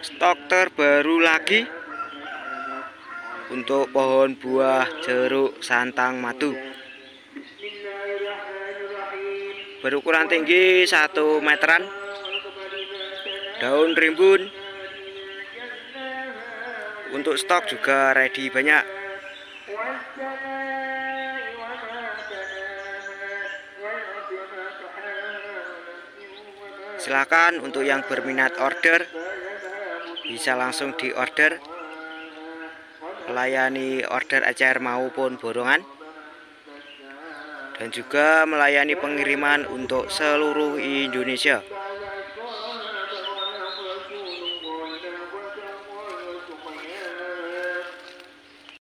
stok terbaru lagi untuk pohon buah jeruk santang madu berukuran tinggi 1 meteran, daun rimbun. Untuk stok juga ready banyak. Silakan untuk yang berminat order bisa langsung di order, melayani order ecer maupun borongan, dan juga melayani pengiriman untuk seluruh Indonesia.